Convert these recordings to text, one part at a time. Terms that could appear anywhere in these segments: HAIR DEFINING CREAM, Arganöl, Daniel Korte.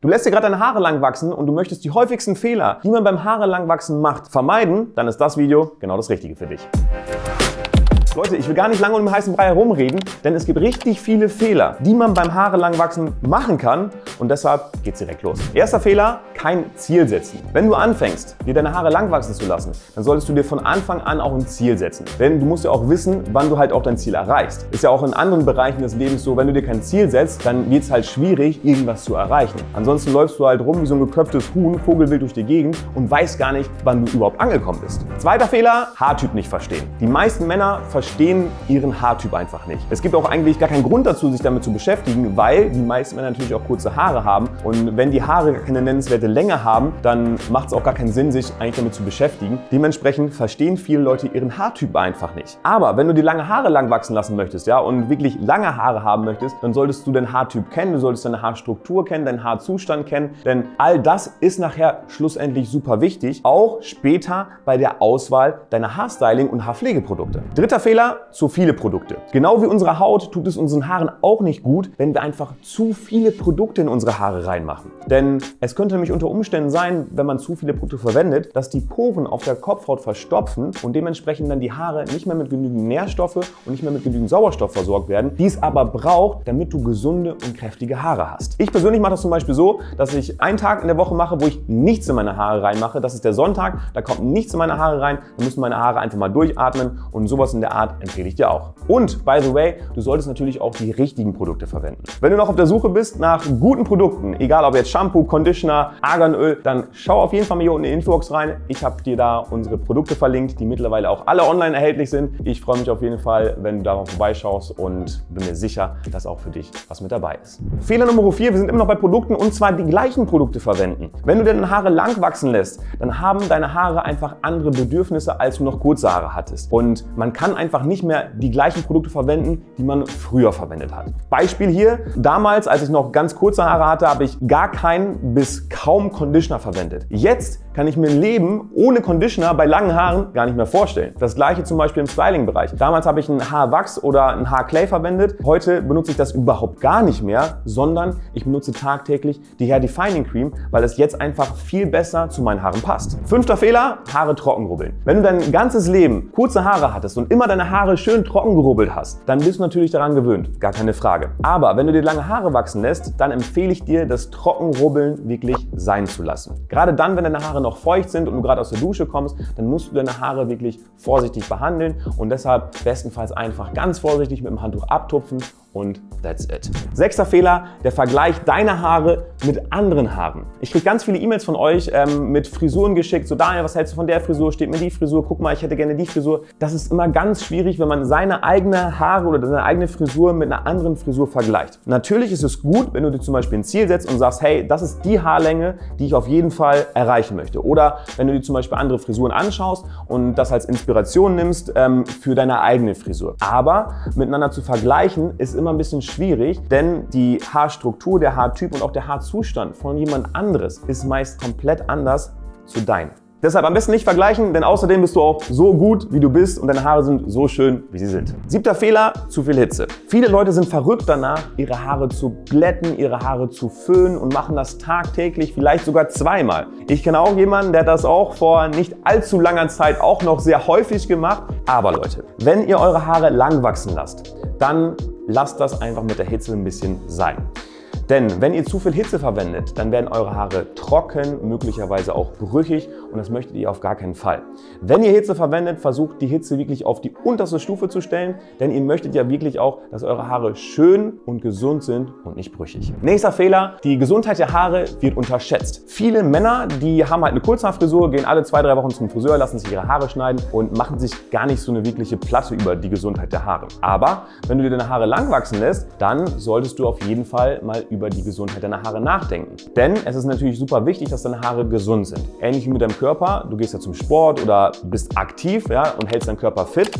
Du lässt dir gerade deine Haare lang wachsen und du möchtest die häufigsten Fehler, die man beim Haare lang wachsen macht, vermeiden, dann ist das Video genau das Richtige für dich. Leute, ich will gar nicht lange um den heißen Brei herumreden, denn es gibt richtig viele Fehler, die man beim Haare lang wachsen machen kann und deshalb geht's direkt los. Erster Fehler, kein Ziel setzen. Wenn du anfängst, dir deine Haare lang wachsen zu lassen, dann solltest du dir von Anfang an auch ein Ziel setzen, denn du musst ja auch wissen, wann du halt auch dein Ziel erreichst. Ist ja auch in anderen Bereichen des Lebens so, wenn du dir kein Ziel setzt, dann wird's halt schwierig, irgendwas zu erreichen. Ansonsten läufst du halt rum wie so ein geköpftes Huhn, vogelwild durch die Gegend und weißt gar nicht, wann du überhaupt angekommen bist. Zweiter Fehler, Haartyp nicht verstehen. Die meisten Männer verstehen ihren Haartyp einfach nicht. Es gibt auch eigentlich gar keinen Grund dazu, sich damit zu beschäftigen, weil die meisten Männer natürlich auch kurze Haare haben und wenn die Haare keine nennenswerte Länge haben, dann macht es auch gar keinen Sinn, sich eigentlich damit zu beschäftigen. Dementsprechend verstehen viele Leute ihren Haartyp einfach nicht. Aber wenn du dir lange Haare lang wachsen lassen möchtest, ja, und wirklich lange Haare haben möchtest, dann solltest du deinen Haartyp kennen, du solltest deine Haarstruktur kennen, deinen Haarzustand kennen, denn all das ist nachher schlussendlich super wichtig, auch später bei der Auswahl deiner Haarstyling- und Haarpflegeprodukte. Dritter Fehler, zu viele Produkte. Genau wie unsere Haut tut es unseren Haaren auch nicht gut, wenn wir einfach zu viele Produkte in unsere Haare reinmachen. Denn es könnte nämlich unter Umständen sein, wenn man zu viele Produkte verwendet, dass die Poren auf der Kopfhaut verstopfen und dementsprechend dann die Haare nicht mehr mit genügend Nährstoffe und nicht mehr mit genügend Sauerstoff versorgt werden, die es aber braucht, damit du gesunde und kräftige Haare hast. Ich persönlich mache das zum Beispiel so, dass ich einen Tag in der Woche mache, wo ich nichts in meine Haare reinmache. Das ist der Sonntag, da kommt nichts in meine Haare rein, da müssen meine Haare einfach mal durchatmen und sowas in der Art empfehle ich dir auch. Und, by the way, du solltest natürlich auch die richtigen Produkte verwenden. Wenn du noch auf der Suche bist nach guten Produkten, egal ob jetzt Shampoo, Conditioner, Arganöl, dann schau auf jeden Fall mal hier unten in die Infobox rein. Ich habe dir da unsere Produkte verlinkt, die mittlerweile auch alle online erhältlich sind. Ich freue mich auf jeden Fall, wenn du darauf vorbeischaust und bin mir sicher, dass auch für dich was mit dabei ist. Fehler Nummer 4, wir sind immer noch bei Produkten und zwar die gleichen Produkte verwenden. Wenn du deine Haare lang wachsen lässt, dann haben deine Haare einfach andere Bedürfnisse, als du noch kurze Haare hattest. Und man kann einfach nicht mehr die gleichen Produkte verwenden, die man früher verwendet hat. Beispiel hier, damals, als ich noch ganz kurze Haare hatte, habe ich gar keinen bis kaum Conditioner verwendet. Jetzt kann ich mir ein Leben ohne Conditioner bei langen Haaren gar nicht mehr vorstellen. Das gleiche zum Beispiel im Styling-Bereich. Damals habe ich einen Haarwachs oder einen Haarclay verwendet. Heute benutze ich das überhaupt gar nicht mehr, sondern ich benutze tagtäglich die Hair Defining Cream, weil es jetzt einfach viel besser zu meinen Haaren passt. Fünfter Fehler, Haare trocken rubbeln. Wenn du dein ganzes Leben kurze Haare hattest und immer deine Haare schön trocken gerubbelt hast, dann bist du natürlich daran gewöhnt, gar keine Frage. Aber wenn du dir lange Haare wachsen lässt, dann empfehle ich dir, das Trockenrubbeln wirklich sein zu lassen. Gerade dann, wenn deine Haare noch feucht sind und du gerade aus der Dusche kommst, dann musst du deine Haare wirklich vorsichtig behandeln und deshalb bestenfalls einfach ganz vorsichtig mit dem Handtuch abtupfen und that's it. Sechster Fehler, der Vergleich deiner Haare mit anderen Haaren. Ich kriege ganz viele E-Mails von euch mit Frisuren geschickt, so Daniel, was hältst du von der Frisur, steht mir die Frisur, guck mal, ich hätte gerne die Frisur. Das ist immer ganz schwierig, wenn man seine eigenen Haare oder seine eigene Frisur mit einer anderen Frisur vergleicht. Natürlich ist es gut, wenn du dir zum Beispiel ein Ziel setzt und sagst, hey, das ist die Haarlänge, die ich auf jeden Fall erreichen möchte. Oder wenn du dir zum Beispiel andere Frisuren anschaust und das als Inspiration nimmst für deine eigene Frisur. Aber miteinander zu vergleichen ist immer ein bisschen schwierig, denn die Haarstruktur, der Haartyp und auch der Haarzustand von jemand anderes ist meist komplett anders zu deinem. Deshalb am besten nicht vergleichen, denn außerdem bist du auch so gut, wie du bist und deine Haare sind so schön, wie sie sind. Siebter Fehler, zu viel Hitze. Viele Leute sind verrückt danach, ihre Haare zu glätten, ihre Haare zu föhnen und machen das tagtäglich, vielleicht sogar zweimal. Ich kenne auch jemanden, der hat das auch vor nicht allzu langer Zeit auch noch sehr häufig gemacht. Aber Leute, wenn ihr eure Haare lang wachsen lasst, dann lasst das einfach mit der Hitze ein bisschen sein. Denn wenn ihr zu viel Hitze verwendet, dann werden eure Haare trocken, möglicherweise auch brüchig und das möchtet ihr auf gar keinen Fall. Wenn ihr Hitze verwendet, versucht die Hitze wirklich auf die unterste Stufe zu stellen, denn ihr möchtet ja wirklich auch, dass eure Haare schön und gesund sind und nicht brüchig. Nächster Fehler, die Gesundheit der Haare wird unterschätzt. Viele Männer, die haben halt eine Kurzhaarfrisur, gehen alle 2-3 Wochen zum Friseur, lassen sich ihre Haare schneiden und machen sich gar nicht so eine wirkliche Platte über die Gesundheit der Haare. Aber wenn du dir deine Haare lang wachsen lässt, dann solltest du auf jeden Fall mal über die Gesundheit deiner Haare nachdenken. Denn es ist natürlich super wichtig, dass deine Haare gesund sind. Ähnlich wie mit deinem Körper, du gehst ja zum Sport oder bist aktiv, ja, und hältst deinen Körper fit.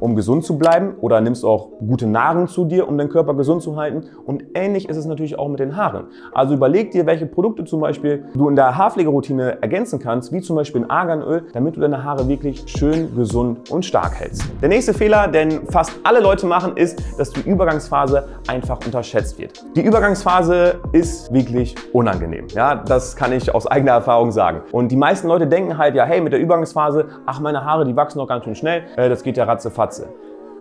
um gesund zu bleiben, oder nimmst auch gute Nahrung zu dir, um deinen Körper gesund zu halten. Und ähnlich ist es natürlich auch mit den Haaren. Also überleg dir, welche Produkte zum Beispiel du in der Haarpflegeroutine ergänzen kannst, wie zum Beispiel ein Arganöl, damit du deine Haare wirklich schön, gesund und stark hältst. Der nächste Fehler, den fast alle Leute machen, ist, dass die Übergangsphase einfach unterschätzt wird. Die Übergangsphase ist wirklich unangenehm. Ja, das kann ich aus eigener Erfahrung sagen. Und die meisten Leute denken halt, ja, hey, mit der Übergangsphase, ach, meine Haare, die wachsen noch ganz schön schnell, das geht ja ratzefatze.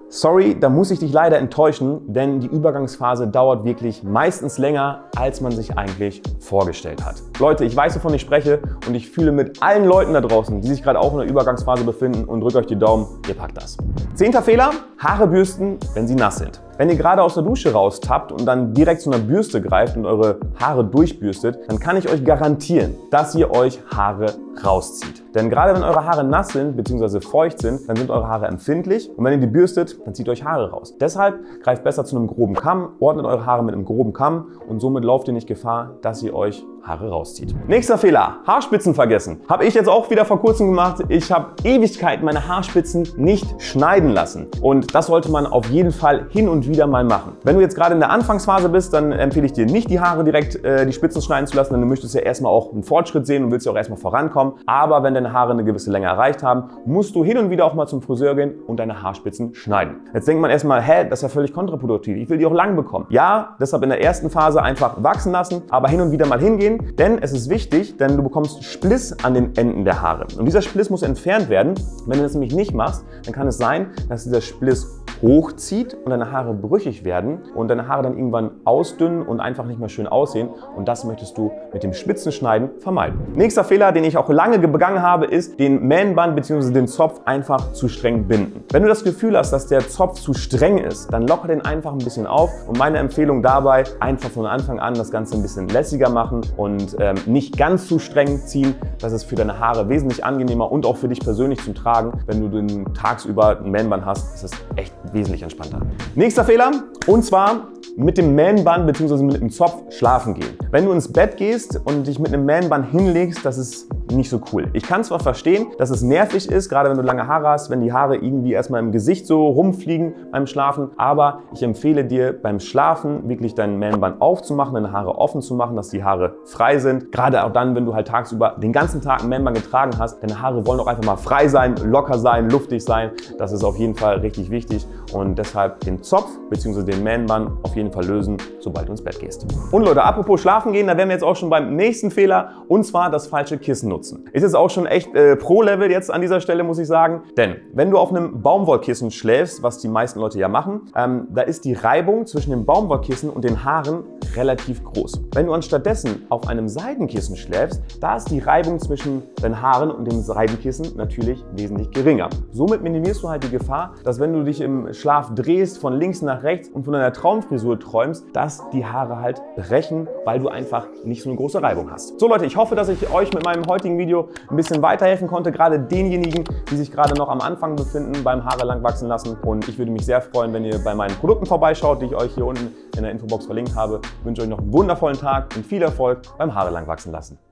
Sorry, da muss ich dich leider enttäuschen, denn die Übergangsphase dauert wirklich meistens länger, als man sich eigentlich vorgestellt hat. Leute, ich weiß, wovon ich spreche, und ich fühle mit allen Leuten da draußen, die sich gerade auch in der Übergangsphase befinden, und drückt euch die Daumen, ihr packt das. 10. Fehler, Haare bürsten, wenn sie nass sind. Wenn ihr gerade aus der Dusche raustappt und dann direkt zu einer Bürste greift und eure Haare durchbürstet, dann kann ich euch garantieren, dass ihr euch Haare rauszieht. Denn gerade wenn eure Haare nass sind bzw. feucht sind, dann sind eure Haare empfindlich, und wenn ihr die bürstet, dann zieht euch Haare raus. Deshalb greift besser zu einem groben Kamm, ordnet eure Haare mit einem groben Kamm, und somit lauft ihr nicht Gefahr, dass ihr euch Haare rauszieht. Nächster Fehler, Haarspitzen vergessen. Habe ich jetzt auch wieder vor kurzem gemacht. Ich habe Ewigkeiten meine Haarspitzen nicht schneiden lassen. Und das sollte man auf jeden Fall hin und wieder mal machen. Wenn du jetzt gerade in der Anfangsphase bist, dann empfehle ich dir nicht, die Haare direkt die Spitzen schneiden zu lassen, denn du möchtest ja erstmal auch einen Fortschritt sehen und willst ja auch erstmal vorankommen. Aber wenn deine Haare eine gewisse Länge erreicht haben, musst du hin und wieder auch mal zum Friseur gehen und deine Haarspitzen schneiden. Jetzt denkt man erstmal, hä, das ist ja völlig kontraproduktiv, ich will die auch lang bekommen. Ja, deshalb in der ersten Phase einfach wachsen lassen, aber hin und wieder mal hingehen. Denn es ist wichtig, denn du bekommst Spliss an den Enden der Haare. Und dieser Spliss muss entfernt werden. Wenn du das nämlich nicht machst, dann kann es sein, dass dieser Spliss hochzieht und deine Haare brüchig werden und deine Haare dann irgendwann ausdünnen und einfach nicht mehr schön aussehen. Und das möchtest du mit dem Spitzenschneiden vermeiden. Nächster Fehler, den ich auch lange begangen habe, ist, den Mähnband bzw. den Zopf einfach zu streng binden. Wenn du das Gefühl hast, dass der Zopf zu streng ist, dann locker den einfach ein bisschen auf. Und meine Empfehlung dabei, einfach von Anfang an das Ganze ein bisschen lässiger machen und nicht ganz zu streng ziehen. Das ist für deine Haare wesentlich angenehmer und auch für dich persönlich zum Tragen. Wenn du den tagsüber ein Mähnband hast, ist das echt wesentlich entspannter. Nächster Fehler, und zwar mit dem Mähnband bzw. mit dem Zopf schlafen gehen. Wenn du ins Bett gehst und dich mit einem Mähnband hinlegst, das ist nicht so cool. Ich kann zwar verstehen, dass es nervig ist, gerade wenn du lange Haare hast, wenn die Haare irgendwie erstmal im Gesicht so rumfliegen beim Schlafen, aber ich empfehle dir beim Schlafen wirklich dein Mähnband aufzumachen, deine Haare offen zu machen, dass die Haare frei sind. Gerade auch dann, wenn du halt tagsüber den ganzen Tag ein Mähnband getragen hast, deine Haare wollen auch einfach mal frei sein, locker sein, luftig sein. Das ist auf jeden Fall richtig wichtig, und deshalb den Zopf bzw. den Mähnband auf jeden Fall lösen, sobald du ins Bett gehst. Und Leute, apropos schlafen gehen, da wären wir jetzt auch schon beim nächsten Fehler, und zwar das falsche Kissen nutzen. Ist jetzt auch schon echt Pro-Level jetzt an dieser Stelle, muss ich sagen, denn wenn du auf einem Baumwollkissen schläfst, was die meisten Leute ja machen, da ist die Reibung zwischen dem Baumwollkissen und den Haaren relativ groß. Wenn du anstattdessen auf einem Seidenkissen schläfst, da ist die Reibung zwischen den Haaren und dem Seidenkissen natürlich wesentlich geringer. Somit minimierst du halt die Gefahr, dass wenn du dich im Schlaf drehst, von links nach rechts und von deiner Traumfrisur träumst, dass die Haare halt brechen, weil du einfach nicht so eine große Reibung hast. So Leute, ich hoffe, dass ich euch mit meinem heutigen Video ein bisschen weiterhelfen konnte, gerade denjenigen, die sich gerade noch am Anfang befinden beim Haare lang wachsen lassen, und ich würde mich sehr freuen, wenn ihr bei meinen Produkten vorbeischaut, die ich euch hier unten in der Infobox verlinkt habe. Ich wünsche euch noch einen wundervollen Tag und viel Erfolg beim Haare lang wachsen lassen.